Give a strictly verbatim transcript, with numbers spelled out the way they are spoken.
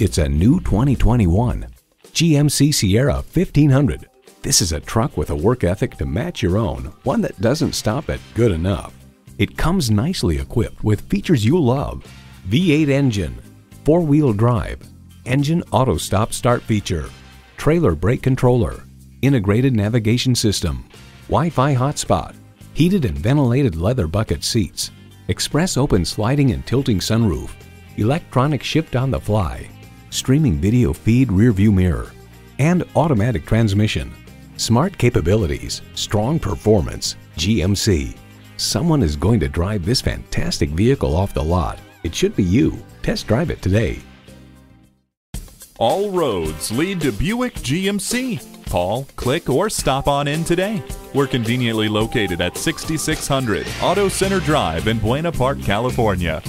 It's a new twenty twenty-one G M C Sierra fifteen hundred. This is a truck with a work ethic to match your own, one that doesn't stop at good enough. It comes nicely equipped with features you love: V eight engine, four-wheel drive, engine auto stop start feature, trailer brake controller, integrated navigation system, Wi-Fi hotspot, heated and ventilated leather bucket seats, express open sliding and tilting sunroof, electronic shift on the fly, streaming video feed rear view mirror, and automatic transmission. Smart capabilities, strong performance, G M C. Someone is going to drive this fantastic vehicle off the lot. It should be you. Test drive it today. All roads lead to Buick G M C. Call, click, or stop on in today. We're conveniently located at sixty-six hundred Auto Center Drive in Buena Park, California.